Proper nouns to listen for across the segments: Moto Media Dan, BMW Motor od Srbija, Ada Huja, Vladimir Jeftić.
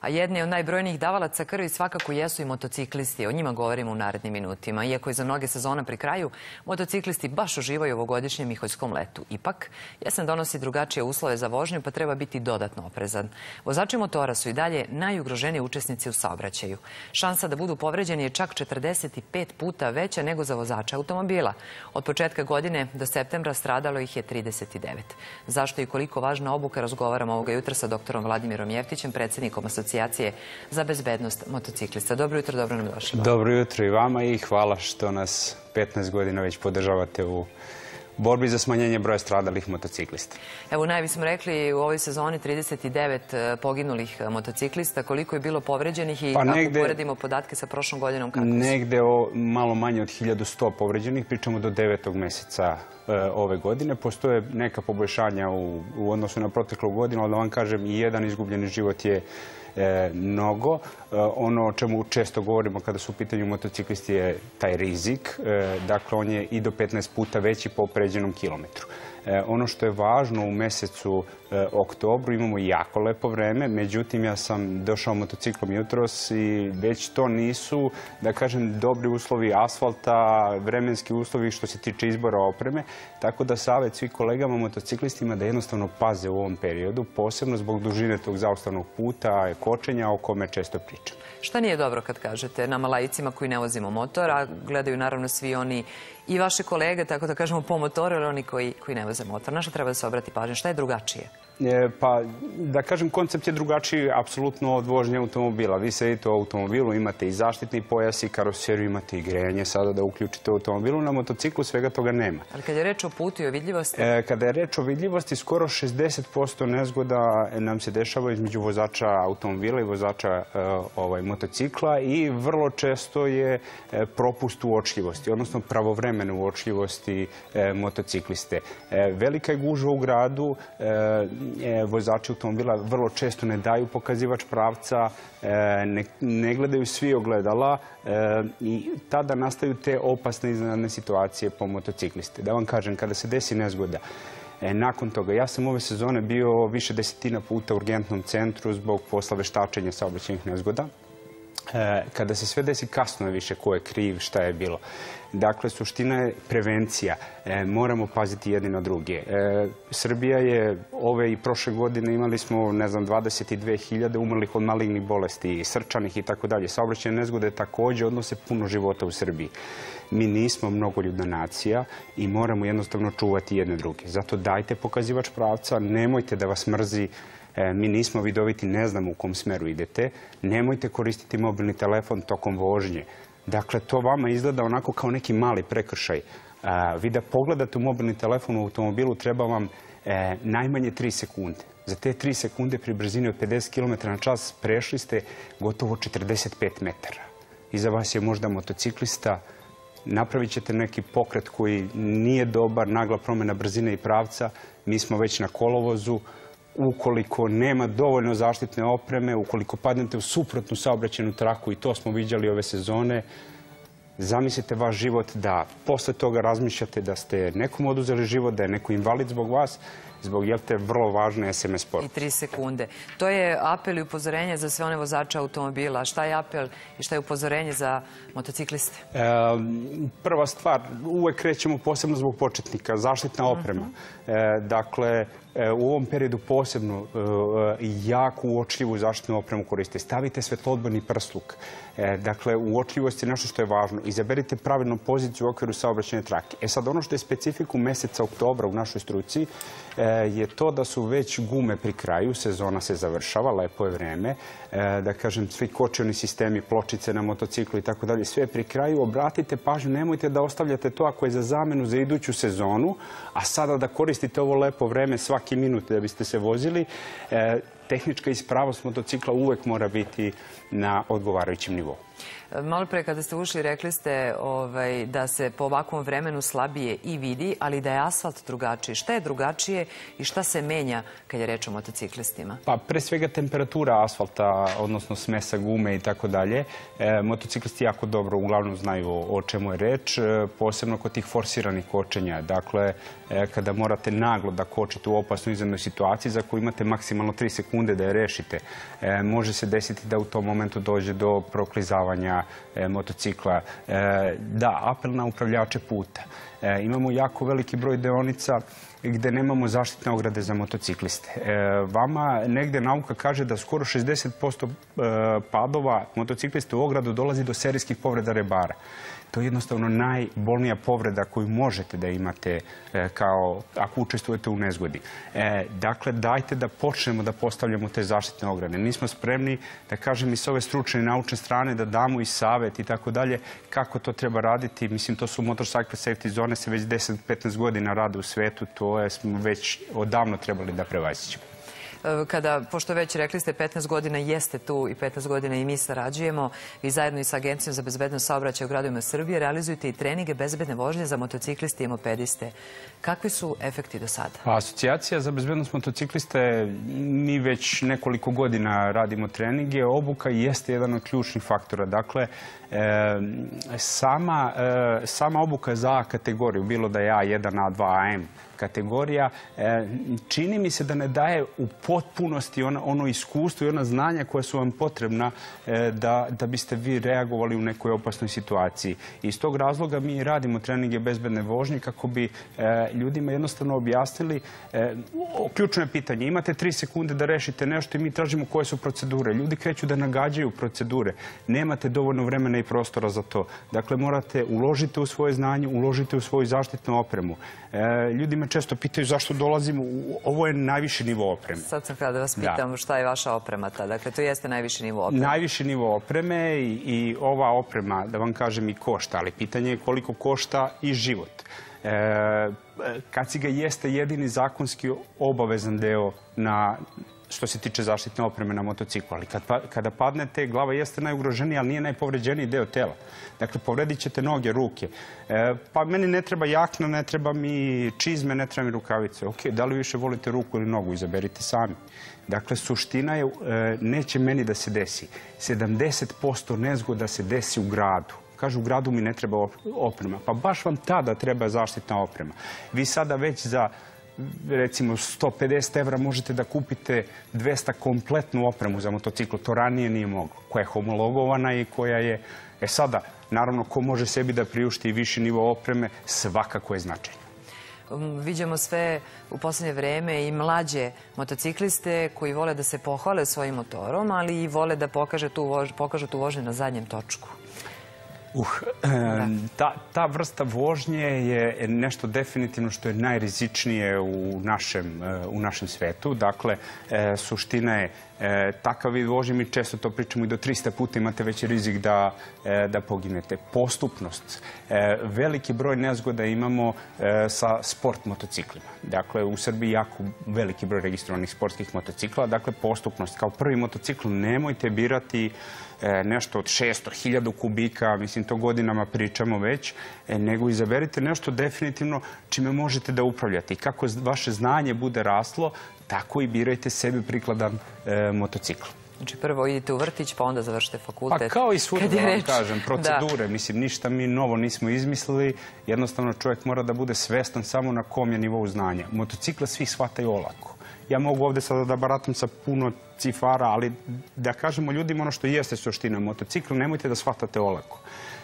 A jedni od najbrojnijih davalaca krvi svakako jesu i motociklisti. O njima govorimo u narednim minutima. Iako je za mnoge sezona pri kraju, motociklisti baš uživaju u ovogodišnjem miholjskom letu. Ipak, jesen donosi drugačije uslove za vožnju, pa treba biti dodatno oprezan. Vozači motora su i dalje najugroženiji učesnici u saobraćaju. Šansa da budu povređeni je čak 45 puta veća nego za vozača automobila. Od početka godine do septembra stradalo ih je 39. Zašto i koliko važna obuka razgovaramo ovoga jutra sa doktorom Vladimirom Jeftićem, predsjednikom Asocijacije za bezbednost motociklista. Dobro jutro, dobro nam došli. Dobro jutro i vama i hvala što nas 15 godina već podržavate u borbi za smanjenje broja stradalih motociklista. Evo, najvi smo rekli u ovoj sezoni 39 poginulih motociklista. Koliko je bilo povređenih i kako poredimo podatke sa prošlom godinom? Negde malo manje od 1100 povređenih, pričamo do 9. meseca ove godine. Postoje neka poboljšanja u odnosu na proteklu godinu, ali da vam kažem, i jedan izgubljeni život je mnogo. Ono o čemu često govorimo kada su u pitanju motociklisti je taj rizik. Dakle, on je i do 15 puta veći po pređenom kilometru. Ono što je važno, u mesecu oktobru imamo jako lepo vreme, međutim ja sam došao motociklom jutros i već to nisu, da kažem, dobri uslovi asfalta, vremenski uslovi što se tiče izbora opreme, tako da savjet svih kolegama motociklistima da jednostavno paze u ovom periodu, posebno zbog dužine tog zaustavnog puta, kočenja o kome često pričam. Šta nije dobro kad kažete nama laicima koji ne vozimo motor, a gledaju naravno svi oni i vaše kolege, tako da kažemo po motoru, ili oni koji ne voze motor? Na šta treba da se obrati pažnje? Šta je drugačije? Pa, da kažem, koncept je drugačiji apsolutno od vožnje automobila. Vi sedite u automobilu, imate i zaštitni pojas i karoseriju, imate i grejanje sada da uključite u automobilu. Na motociklu svega toga nema. Ali kada je reč o putu i o vidljivosti? Kada je reč o vidljivosti, skoro 60% nezgoda nam se dešava između vozača automobila i vozača motocikla i vrlo često je propust uočljivosti, odnosno pravovremene uočljivosti motocikliste. Velika je gužva u gradu, vozači automobila vrlo često ne daju pokazivač pravca, ne gledaju svi ogledala i tada nastaju te opasne iznenadne situacije po motocikliste. Da vam kažem, kada se desi nezgoda, nakon toga, ja sam ove sezone bio više desetina puta u urgentnom centru zbog posla veštačenja saobraćajnih nezgoda. Kada se sve desi, kasno je više ko je kriv, šta je bilo. Dakle, suština je prevencija. Moramo paziti jedni na druge. Srbija je ove i prošle godine imali smo, ne znam, 22.000 umrlih od malignih bolesti, srčanih i tako dalje. Saobraćajne nezgode takođe odnose puno života u Srbiji. Mi nismo mnogoljudna nacija i moramo jednostavno čuvati jedne druge. Zato dajte pokazivač pravca, nemojte da vas mrzi. Mi nismo vidoviti, ne znamo u kom smeru idete. Nemojte koristiti mobilni telefon tokom vožnje. Dakle, to vama izgleda onako kao neki mali prekršaj. Vi da pogledate u mobilni telefon u automobilu treba vam najmanje 3 sekunde. Za te 3 sekunde pri brzini od 50 km na čas prešli ste gotovo 45 metara. Iza vas je možda motociklista, napravit ćete neki pokret koji nije dobar, nagla promjena brzine i pravca, mi smo već na kolovozu. Ukoliko nema dovoljno zaštitne opreme, ukoliko padnete u suprotnu saobraćajnu traku, i to smo viđali ove sezone, zamislite vaš život da posle toga razmišljate da ste nekom oduzeli život, da je neko invalid zbog vas, zbog, jel te, vrlo važne SMS poruke. I 3 sekunde. To je apel i upozorenje za sve one vozače automobila. Šta je apel i šta je upozorenje za motocikliste? Prva stvar, uvek krećemo posebno zbog početnika, zaštitna oprema. Dakle, u ovom periodu posebno jako uočljivu zaštitnu opremu koriste. Stavite svetloodborni prsluk. Dakle, uočljivost je nešto što je važno. Izaberite pravilnu poziciju u okviru saobraćajne trake. E sad, ono što je specifikum meseca oktobra u našoj struci je to da su već gume pri kraju, sezona se završava, lepo je vreme, da kažem, svi kočioni sistemi, pločice na motociklu i tako dalje, sve pri kraju. Obratite pažnju, nemojte da ostavljate to ako je za zamenu za iduću sezonu, a sada da koristite ovo lepo vreme svaki minut da biste se vozili. Tehnička ispravnost motocikla uvek mora biti na odgovarajućem nivou. Malo pre kada ste ušli rekli ste da se po ovakvom vremenu slabije i vidi, ali da je asfalt drugačiji. Šta je drugačije i šta se menja kad je reč o motociklistima? Pa pre svega temperatura asfalta, odnosno smesa gume i tako dalje. Motociklisti jako dobro uglavnom znaju o čemu je reč, posebno kod tih forsiranih kočenja. Dakle, kada morate naglo da kočite u opasnoj iznenadnoj situaciji za koju imate maksimalno 3 sekunde sekunde da je rešite, može se desiti da u tom momentu dođe do proklizavanja motocikla. Da, apel na upravljače puta. Imamo jako veliki broj deonica gde nemamo zaštitne ograde za motocikliste. Vama negde nauka kaže da skoro 60% padova motocikliste u ogradu dolazi do serijskih povreda rebara. To je jednostavno najbolnija povreda koju možete da imate ako učestvujete u nezgodi. Dakle, dajte da počnemo da postavljamo te zaštitne ograde. Nismo spremni, da kažem, i s ove stručne i naučne strane da damo i savet i tako dalje kako to treba raditi. Mislim, to su motorcycle safety zone, se već 10-15 godina rade u svetu. To smo već odavno trebali da prevaziđemo. Kada, pošto već rekli ste, 15 godina jeste tu i 15 godina i mi sarađujemo, vi zajedno i sa Agencijom za bezbednost saobraćaja u gradovima Srbije realizujete i treninge bezbedne vožnje za motocikliste i mopediste. Kakvi su efekti do sada? Asocijacija za bezbednost motocikliste, mi već nekoliko godina radimo treninge, obuka jeste jedan od ključnih faktora. Dakle, sama obuka za A kategoriju, bilo da je A1, A2, AM kategorija, čini mi se da ne daje u potpunosti ono iskustvo i ona znanja koja su vam potrebna da biste vi reagovali u nekoj opasnoj situaciji. Iz tog razloga mi radimo treninge bezbedne vožnje kako bi ljudima jednostavno objasnili. Ključno je pitanje, imate 3 sekunde da rešite nešto i mi tražimo koje su procedure. Ljudi kreću da nagađaju procedure. Nemate dovoljno vremena i prostora za to. Dakle, morate uložiti u svoje znanje, uložiti u svoju zaštitnu opremu. Ljudi me često pitaju zašto dolazimo, ovo je najviši nivo opreme. Sad sam htjela da vas pitam šta je vaša oprema ta. Dakle, to jeste najviši nivo opreme. Najviši nivo opreme i ova oprema, da vam kažem, i košta, ali pitanje je koliko košta i život. Kaciga jeste jedini zakonski obavezan deo na što se tiče zaštitne opreme na motociklu. Ali kada padnete, glava jeste najugroženiji, ali nije najpovređeniji deo tela. Dakle, povredit ćete noge, ruke. Pa meni ne treba jakna, ne treba mi čizme, ne treba mi rukavice. Ok, da li više volite ruku ili nogu, izaberite sami. Dakle, suština je, neće meni da se desi. 70% nezgoda se desi u gradu. Kažu, u gradu mi ne treba oprema. Pa baš vam tada treba zaštitna oprema. Vi sada već za recimo 150 € možete da kupite 200 kompletnu opremu za motocikl. To ranije nije moglo. Koja je homologovana i koja je... Sada, naravno, ko može sebi da priušti viši nivo opreme, svakako je značajno. Viđamo sve u poslednje vreme i mlađe motocikliste koji vole da se pohvale svojim motorom, ali i vole da pokažu tu vožnju na zadnjem točku. Ta vrsta vožnje je nešto definitivno što je najrizičnije u našem svetu. Dakle, suština je takav vid vožnje, mi često to pričamo, i do 300 puta imate veći rizik da poginete. Postupnost. Veliki broj nezgoda imamo sa sport motociklima. Dakle, u Srbiji jako veliki broj registrovanih sportskih motocikla. Dakle, postupnost. Kao prvi motocikl nemojte birati nešto od 600.000 kubika, mislim, to godinama pričamo već, nego izaberite nešto definitivno čime možete da upravljate. I kako vaše znanje bude raslo, tako i birajte sebi prikladan motocikl. Znači, prvo idite u vrtić, pa onda završite fakultet. Pa kao i svuda, vam kažem, procedure. Mislim, ništa mi novo nismo izmislili. Jednostavno, čovjek mora da bude svestan samo na kom je nivou znanja. Motocikla svi shvataju olako. Ja mogu ovde sada da baratam sa puno cifara, ali da kažemo ljudima ono što jeste suština motocikla, nemojte da shvatate olako.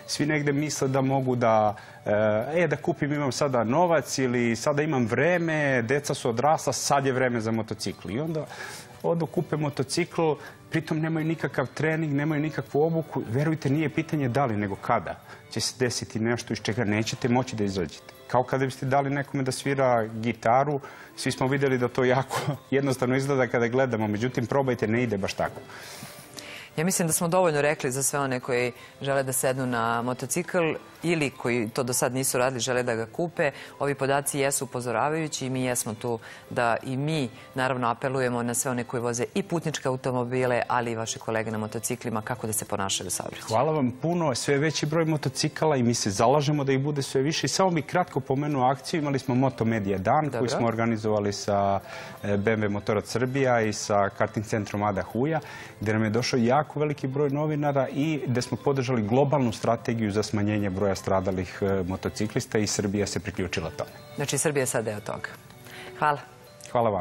Svi negde misle da mogu da kupim, imam sada novac ili sada imam vreme, deca su odrasla, sad je vreme za motocikl. I onda odu kupe motocikl, pritom nemaju nikakav trening, nemaju nikakvu obuku. Verujte, nije pitanje da li, nego kada će se desiti nešto iz čega nećete moći da izađete. Kao kada biste dali nekome da svira gitaru, svi smo videli da to jako jednostavno izgleda kada gledamo, međutim probajte, ne ide baš tako. Ja mislim da smo dovoljno rekli za sve one koji žele da sednu na motocikl ili koji to do sad nisu radili, žele da ga kupe. Ovi podaci jesu upozoravajući i mi jesmo tu da i mi naravno apelujemo na sve one koji voze i putničke automobile, ali i vaše kolege na motociklima, kako da se ponašaju u saobraćaju. Hvala vam puno. Sve veći broj motocikala i mi se zalažemo da ih bude sve više. I samo bih kratko pomenuo akciju. Imali smo Moto Media Dan koji smo organizovali sa BMW Motor od Srbija i sa karting centrom Ada Huja, gde nam je došao jako veliki broj novinara i gde smo podržali globalnu strategiju za smanjenje broja stradalih motociklista i Srbija se priključila tome. Znači, Srbija sad je od toga. Hvala. Hvala vam.